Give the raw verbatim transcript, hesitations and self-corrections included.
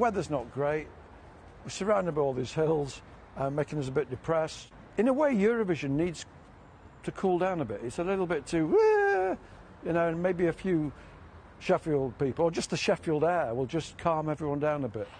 weather's not great. We're surrounded by all these hills, uh, making us a bit depressed. In a way, Eurovision needs to cool down a bit. It's a little bit too, uh, you know, and maybe a few Sheffield people, or just the Sheffield air will just calm everyone down a bit.